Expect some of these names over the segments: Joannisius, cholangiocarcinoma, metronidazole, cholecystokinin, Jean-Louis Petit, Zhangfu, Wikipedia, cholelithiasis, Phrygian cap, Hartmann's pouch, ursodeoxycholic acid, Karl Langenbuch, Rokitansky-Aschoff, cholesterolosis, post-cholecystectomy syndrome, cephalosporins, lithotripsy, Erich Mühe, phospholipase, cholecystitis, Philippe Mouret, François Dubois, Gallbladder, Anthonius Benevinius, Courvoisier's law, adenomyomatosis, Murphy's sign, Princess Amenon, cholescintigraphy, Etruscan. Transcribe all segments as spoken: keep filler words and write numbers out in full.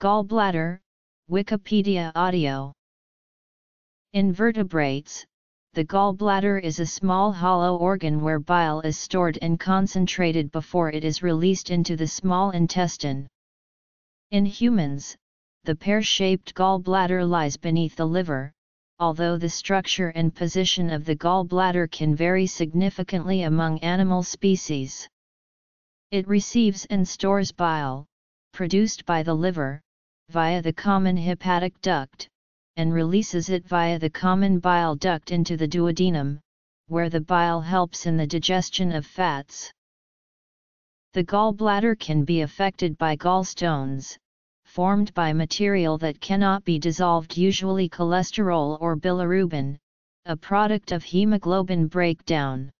Gallbladder, Wikipedia audio. In vertebrates, the gallbladder is a small hollow organ where bile is stored and concentrated before it is released into the small intestine. In humans, the pear-shaped gallbladder lies beneath the liver, although the structure and position of the gallbladder can vary significantly among animal species. It receives and stores bile, produced by the liver, via the common hepatic duct, and releases it via the common bile duct into the duodenum, where the bile helps in the digestion of fats. The gallbladder can be affected by gallstones, formed by material that cannot be dissolved, usually cholesterol or bilirubin, a product of hemoglobin breakdown.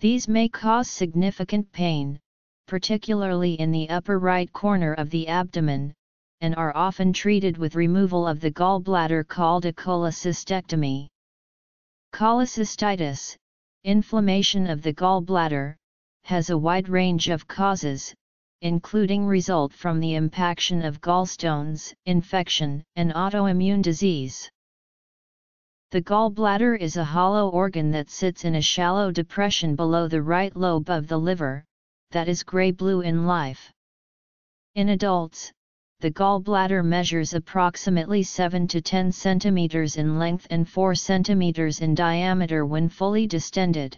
These may cause significant pain, particularly in the upper right corner of the abdomen, and are often treated with removal of the gallbladder called a cholecystectomy. Cholecystitis, inflammation of the gallbladder, has a wide range of causes, including result from the impaction of gallstones, infection, and autoimmune disease. The gallbladder is a hollow organ that sits in a shallow depression below the right lobe of the liver, that is gray-blue in life. In adults, the gallbladder measures approximately seven to ten centimeters in length and four centimeters in diameter when fully distended.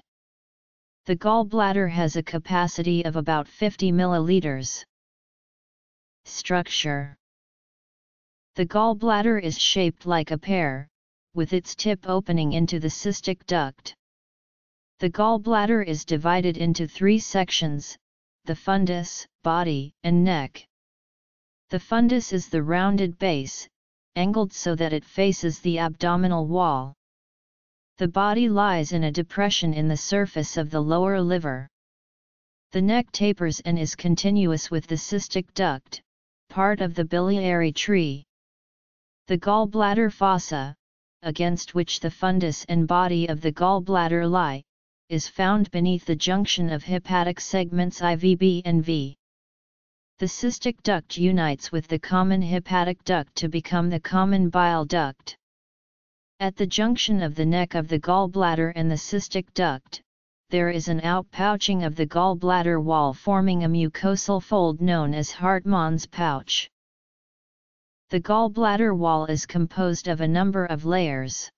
The gallbladder has a capacity of about fifty milliliters. Structure. The gallbladder is shaped like a pear, with its tip opening into the cystic duct. The gallbladder is divided into three sections: the fundus, body, and neck. The fundus is the rounded base, angled so that it faces the abdominal wall. The body lies in a depression in the surface of the lower liver. The neck tapers and is continuous with the cystic duct, part of the biliary tree. The gallbladder fossa, against which the fundus and body of the gallbladder lie, is found beneath the junction of hepatic segments I V B and V. The cystic duct unites with the common hepatic duct to become the common bile duct. At the junction of the neck of the gallbladder and the cystic duct, there is an outpouching of the gallbladder wall forming a mucosal fold known as Hartmann's pouch. The gallbladder wall is composed of a number of layers.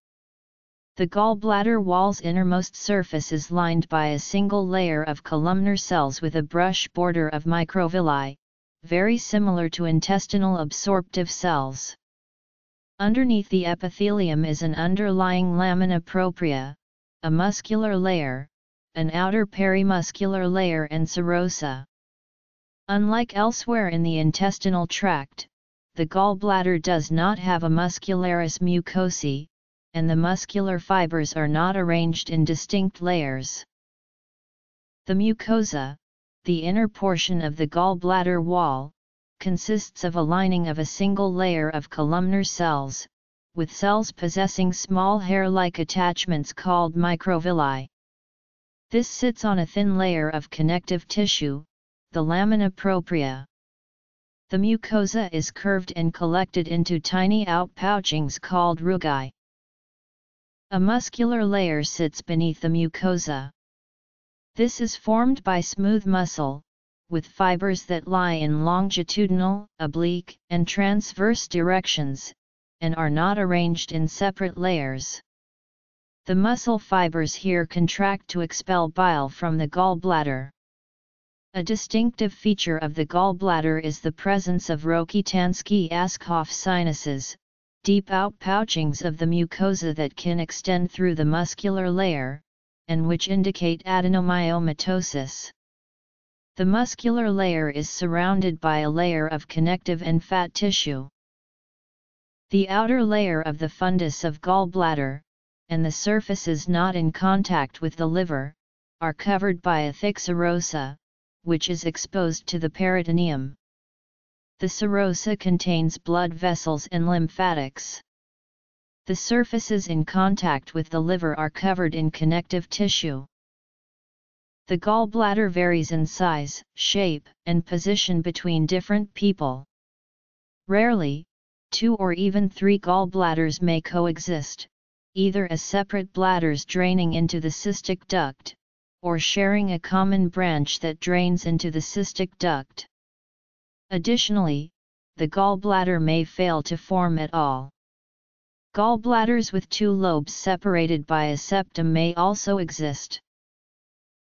The gallbladder wall's innermost surface is lined by a single layer of columnar cells with a brush border of microvilli, very similar to intestinal absorptive cells. Underneath the epithelium is an underlying lamina propria, a muscular layer, an outer perimuscular layer, and serosa. Unlike elsewhere in the intestinal tract, the gallbladder does not have a muscularis mucosae, and the muscular fibers are not arranged in distinct layers. The mucosa, the inner portion of the gallbladder wall, consists of a lining of a single layer of columnar cells, with cells possessing small hair-like attachments called microvilli. This sits on a thin layer of connective tissue, the lamina propria. The mucosa is curved and collected into tiny outpouchings called rugae. A muscular layer sits beneath the mucosa. This is formed by smooth muscle, with fibers that lie in longitudinal, oblique, and transverse directions, and are not arranged in separate layers. The muscle fibers here contract to expel bile from the gallbladder. A distinctive feature of the gallbladder is the presence of Rokitansky-Aschoff sinuses, deep outpouchings of the mucosa that can extend through the muscular layer, and which indicate adenomyomatosis. The muscular layer is surrounded by a layer of connective and fat tissue. The outer layer of the fundus of gallbladder, and the surfaces not in contact with the liver, are covered by a thick serosa, which is exposed to the peritoneum. The serosa contains blood vessels and lymphatics. The surfaces in contact with the liver are covered in connective tissue. The gallbladder varies in size, shape, and position between different people. Rarely, two or even three gallbladders may coexist, either as separate bladders draining into the cystic duct, or sharing a common branch that drains into the cystic duct. Additionally, the gallbladder may fail to form at all. Gallbladders with two lobes separated by a septum may also exist.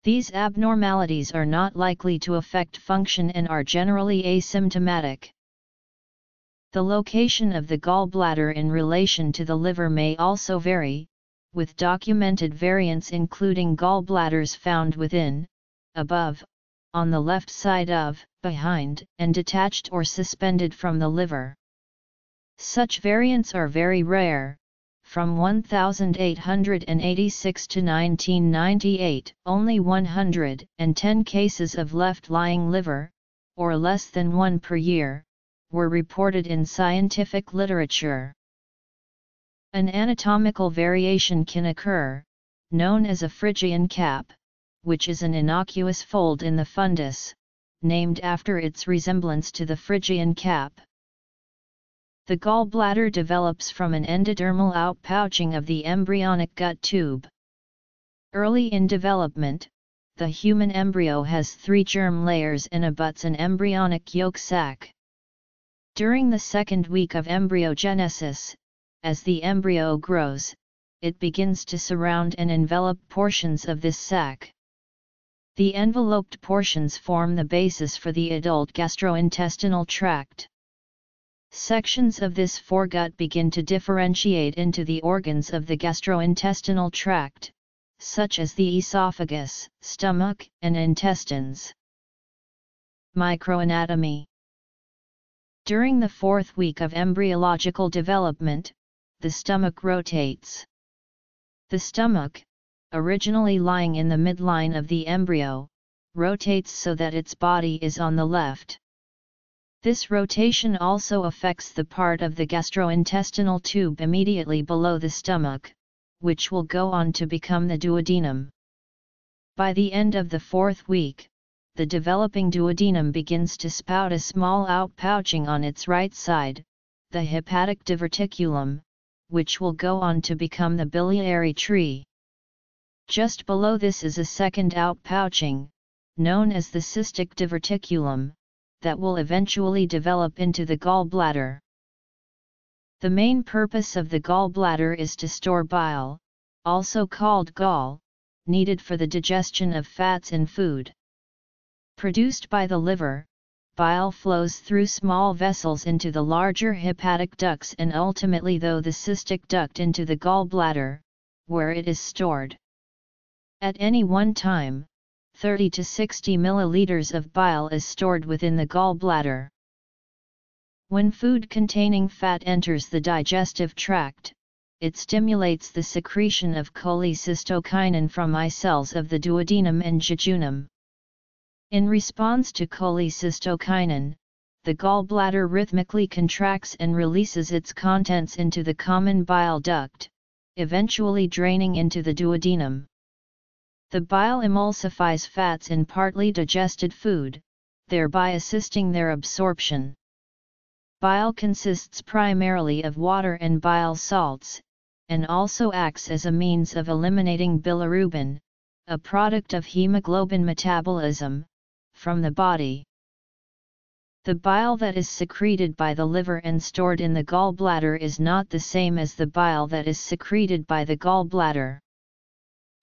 These abnormalities are not likely to affect function and are generally asymptomatic. The location of the gallbladder in relation to the liver may also vary, with documented variants including gallbladders found within, above, on the left side of, behind, and detached or suspended from the liver. Such variants are very rare. From eighteen eighty-six to nineteen ninety-eight, only one hundred ten cases of left-lying liver, or less than one per year, were reported in scientific literature. An anatomical variation can occur, known as a Phrygian cap, which is an innocuous fold in the fundus, named after its resemblance to the Phrygian cap. The gallbladder develops from an endodermal outpouching of the embryonic gut tube. Early in development, the human embryo has three germ layers and abuts an embryonic yolk sac. During the second week of embryogenesis, as the embryo grows, it begins to surround and envelop portions of this sac. The enveloped portions form the basis for the adult gastrointestinal tract. Sections of this foregut begin to differentiate into the organs of the gastrointestinal tract, such as the esophagus, stomach, and intestines. Microanatomy. During the fourth week of embryological development, the stomach rotates. The stomach, originally lying in the midline of the embryo, rotates so that its body is on the left. This rotation also affects the part of the gastrointestinal tube immediately below the stomach, which will go on to become the duodenum. By the end of the fourth week, the developing duodenum begins to spout a small outpouching on its right side, the hepatic diverticulum, which will go on to become the biliary tree. Just below this is a second outpouching, known as the cystic diverticulum, that will eventually develop into the gallbladder. The main purpose of the gallbladder is to store bile, also called gall, needed for the digestion of fats and food. Produced by the liver, bile flows through small vessels into the larger hepatic ducts and ultimately through the cystic duct into the gallbladder, where it is stored. At any one time, thirty to sixty milliliters of bile is stored within the gallbladder. When food containing fat enters the digestive tract, it stimulates the secretion of cholecystokinin from eye cells of the duodenum and jejunum. In response to cholecystokinin, the gallbladder rhythmically contracts and releases its contents into the common bile duct, eventually draining into the duodenum. The bile emulsifies fats in partly digested food, thereby assisting their absorption. Bile consists primarily of water and bile salts, and also acts as a means of eliminating bilirubin, a product of hemoglobin metabolism, from the body. The bile that is secreted by the liver and stored in the gallbladder is not the same as the bile that is secreted by the gallbladder.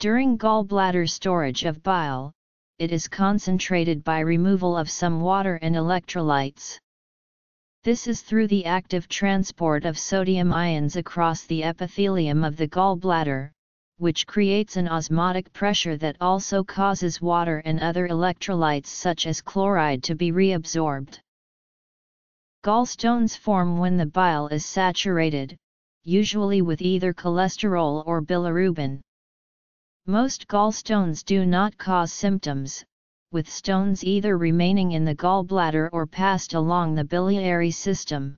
During gallbladder storage of bile, it is concentrated by removal of some water and electrolytes. This is through the active transport of sodium ions across the epithelium of the gallbladder, which creates an osmotic pressure that also causes water and other electrolytes such as chloride to be reabsorbed. Gallstones form when the bile is saturated, usually with either cholesterol or bilirubin. Most gallstones do not cause symptoms, with stones either remaining in the gallbladder or passed along the biliary system.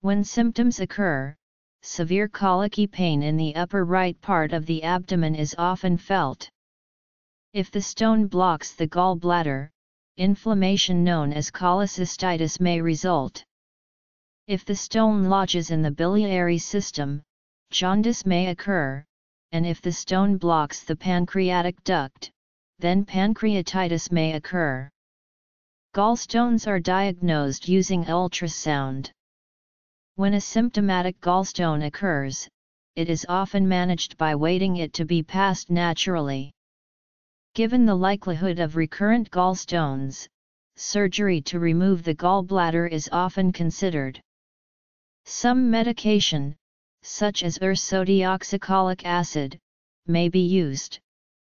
When symptoms occur, severe colicky pain in the upper right part of the abdomen is often felt. If the stone blocks the gallbladder, inflammation known as cholecystitis may result. If the stone lodges in the biliary system, jaundice may occur, and if the stone blocks the pancreatic duct, then pancreatitis may occur. Gallstones are diagnosed using ultrasound. When a symptomatic gallstone occurs, it is often managed by waiting it to be passed naturally. Given the likelihood of recurrent gallstones, surgery to remove the gallbladder is often considered. Some medication, such as ursodeoxycholic acid, may be used,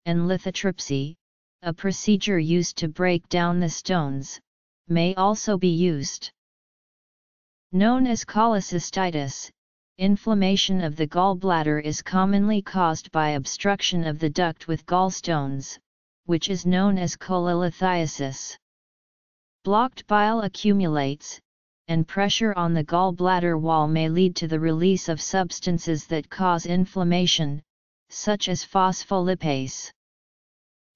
and lithotripsy, a procedure used to break down the stones, may also be used. Known as cholecystitis, inflammation of the gallbladder is commonly caused by obstruction of the duct with gallstones, which is known as cholelithiasis. Blocked bile accumulates, and pressure on the gallbladder wall may lead to the release of substances that cause inflammation, such as phospholipase.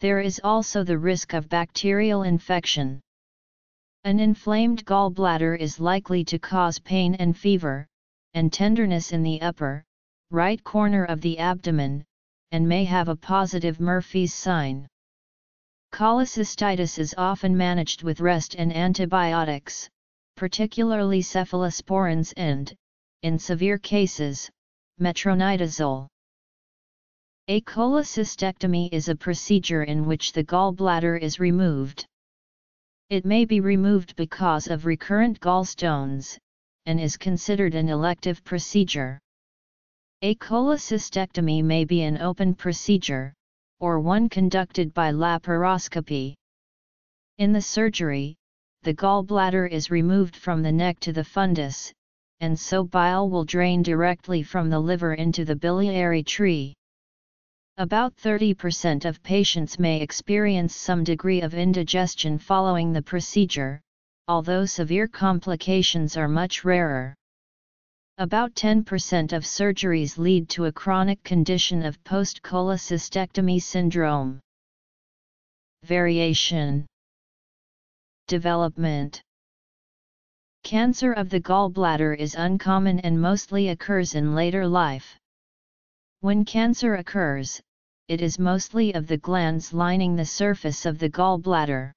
There is also the risk of bacterial infection. An inflamed gallbladder is likely to cause pain and fever, and tenderness in the upper, right corner of the abdomen, and may have a positive Murphy's sign. Cholecystitis is often managed with rest and antibiotics, particularly cephalosporins and, in severe cases, metronidazole. A cholecystectomy is a procedure in which the gallbladder is removed. It may be removed because of recurrent gallstones, and is considered an elective procedure. A cholecystectomy may be an open procedure, or one conducted by laparoscopy. In the surgery, the gallbladder is removed from the neck to the fundus, and so bile will drain directly from the liver into the biliary tree. About thirty percent of patients may experience some degree of indigestion following the procedure, although severe complications are much rarer. About ten percent of surgeries lead to a chronic condition of post-cholecystectomy syndrome. Variation. Development. Cancer of the gallbladder is uncommon and mostly occurs in later life. When cancer occurs, it is mostly of the glands lining the surface of the gallbladder.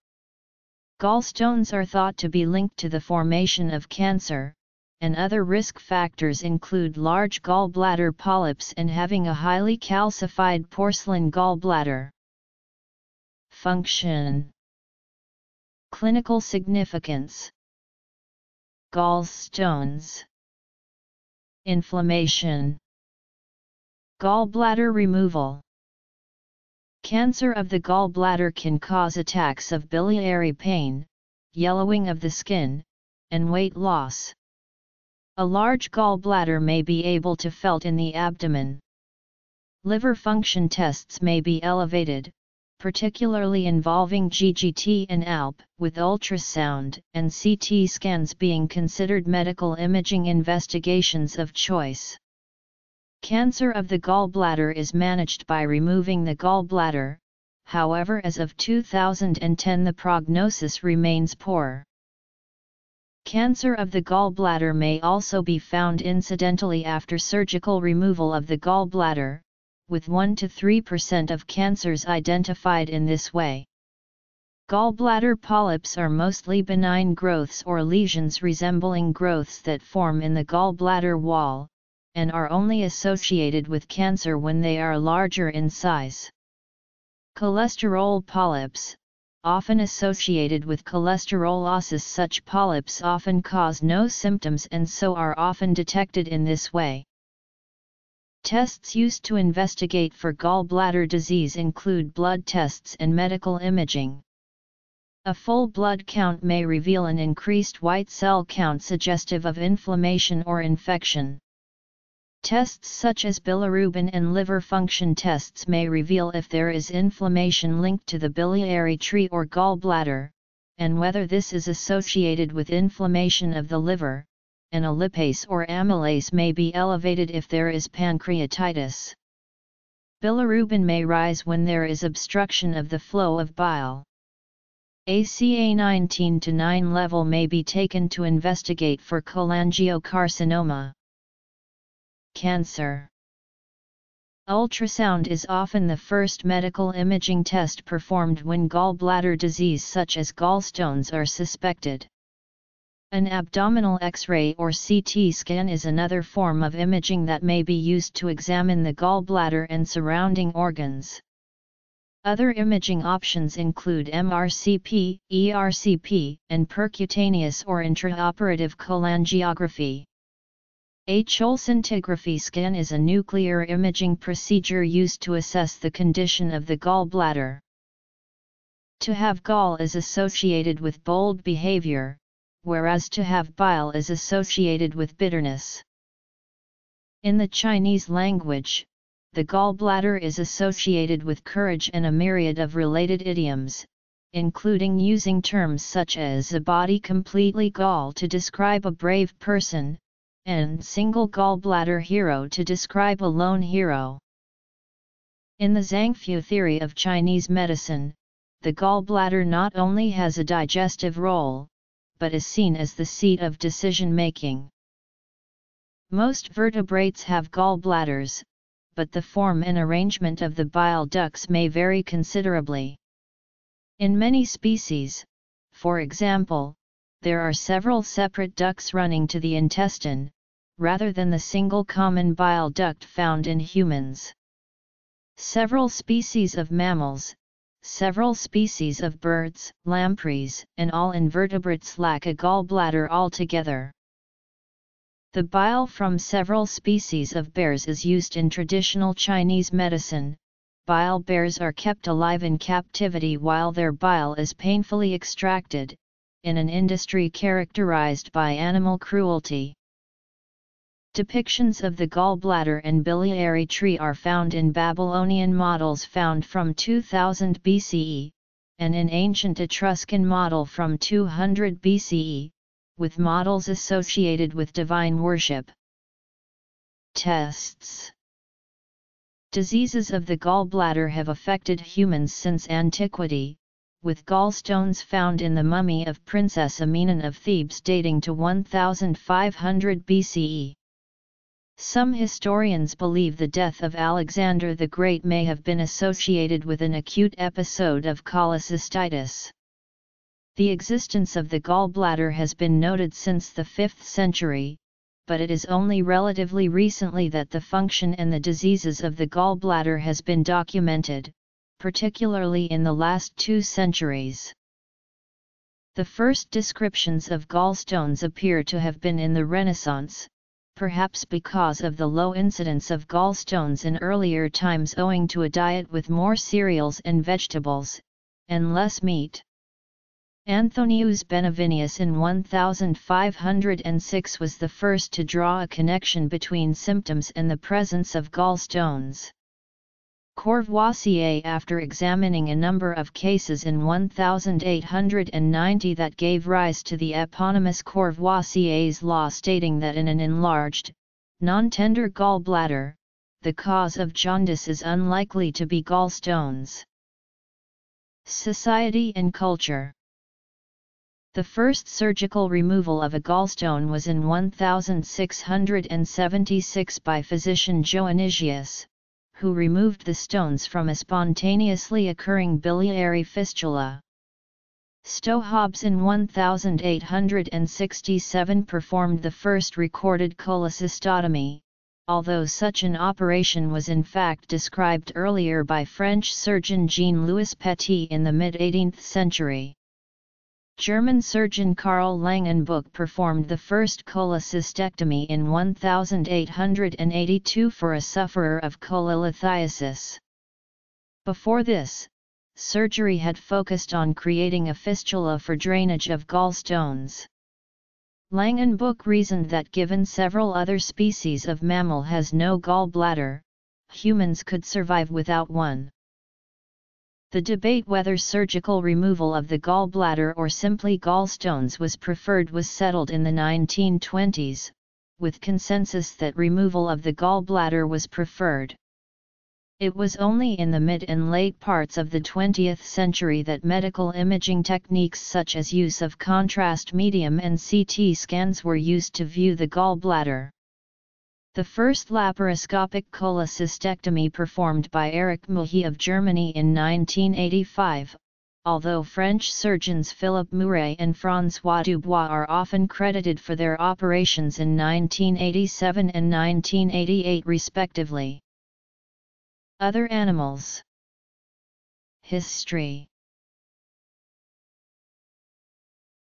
Gallstones are thought to be linked to the formation of cancer, and other risk factors include large gallbladder polyps and having a highly calcified porcelain gallbladder. Function. Clinical significance. Gallstones. Inflammation. Gallbladder removal. Cancer of the gallbladder can cause attacks of biliary pain, yellowing of the skin, and weight loss. A large gallbladder may be able to felt in the abdomen. Liver function tests may be elevated, particularly involving G G T and A L P, with ultrasound and C T scans being considered medical imaging investigations of choice. Cancer of the gallbladder is managed by removing the gallbladder, however, as of two thousand ten the prognosis remains poor. Cancer of the gallbladder may also be found incidentally after surgical removal of the gallbladder, with one to three percent of cancers identified in this way. Gallbladder polyps are mostly benign growths or lesions resembling growths that form in the gallbladder wall, and are only associated with cancer when they are larger in size. Cholesterol polyps, often associated with cholesterolosis, such polyps often cause no symptoms and so are often detected in this way. Tests used to investigate for gallbladder disease include blood tests and medical imaging. A full blood count may reveal an increased white cell count suggestive of inflammation or infection. Tests such as bilirubin and liver function tests may reveal if there is inflammation linked to the biliary tree or gallbladder, and whether this is associated with inflammation of the liver, and a lipase or amylase may be elevated if there is pancreatitis. Bilirubin may rise when there is obstruction of the flow of bile. A C A nineteen to nine level may be taken to investigate for cholangiocarcinoma. Cancer. Ultrasound is often the first medical imaging test performed when gallbladder disease such as gallstones are suspected. An abdominal X-ray or C T scan is another form of imaging that may be used to examine the gallbladder and surrounding organs. Other imaging options include M R C P, E R C P, and percutaneous or intraoperative cholangiography. A cholescintigraphy scan is a nuclear imaging procedure used to assess the condition of the gallbladder. To have gall is associated with bold behavior, whereas to have bile is associated with bitterness. In the Chinese language, the gallbladder is associated with courage and a myriad of related idioms, including using terms such as a body completely gall to describe a brave person, and single gallbladder hero to describe a lone hero. In the Zhangfu theory of Chinese medicine, the gallbladder not only has a digestive role, but is seen as the seat of decision-making. Most vertebrates have gallbladders, but the form and arrangement of the bile ducts may vary considerably. In many species, for example, there are several separate ducts running to the intestine, rather than the single common bile duct found in humans. Several species of mammals, several species of birds, lampreys, and all invertebrates lack a gallbladder altogether. The bile from several species of bears is used in traditional Chinese medicine. Bile bears are kept alive in captivity while their bile is painfully extracted, in an industry characterized by animal cruelty. Depictions of the gallbladder and biliary tree are found in Babylonian models found from two thousand B C E, and in ancient Etruscan model from two hundred B C E, with models associated with divine worship. Tests. Diseases of the gallbladder have affected humans since antiquity, with gallstones found in the mummy of Princess Amenon of Thebes dating to fifteen hundred B C E. Some historians believe the death of Alexander the Great may have been associated with an acute episode of cholecystitis. The existence of the gallbladder has been noted since the fifth century, but it is only relatively recently that the function and the diseases of the gallbladder has been documented, particularly in the last two centuries. The first descriptions of gallstones appear to have been in the Renaissance, perhaps because of the low incidence of gallstones in earlier times owing to a diet with more cereals and vegetables, and less meat. Anthonius Benevinius in fifteen hundred six was the first to draw a connection between symptoms and the presence of gallstones. Courvoisier, after examining a number of cases in eighteen ninety that gave rise to the eponymous Courvoisier's law, stating that in an enlarged, non-tender gallbladder, the cause of jaundice is unlikely to be gallstones. Society and culture. The first surgical removal of a gallstone was in one thousand six hundred seventy-six by physician Joannisius, who removed the stones from a spontaneously occurring biliary fistula. Stohobbs in eighteen sixty-seven performed the first recorded cholecystotomy, although such an operation was in fact described earlier by French surgeon Jean-Louis Petit in the mid eighteenth century. German surgeon Karl Langenbuch performed the first cholecystectomy in eighteen eighty-two for a sufferer of cholelithiasis. Before this, surgery had focused on creating a fistula for drainage of gallstones. Langenbuch reasoned that given several other species of mammal has no gallbladder, humans could survive without one. The debate whether surgical removal of the gallbladder or simply gallstones was preferred was settled in the nineteen twenties, with consensus that removal of the gallbladder was preferred. It was only in the mid and late parts of the twentieth century that medical imaging techniques such as use of contrast medium and C T scans were used to view the gallbladder. The first laparoscopic cholecystectomy performed by Erich Mühe of Germany in nineteen eighty-five, although French surgeons Philippe Mouret and François Dubois are often credited for their operations in nineteen eighty-seven and nineteen eighty-eight respectively. Other animals. History.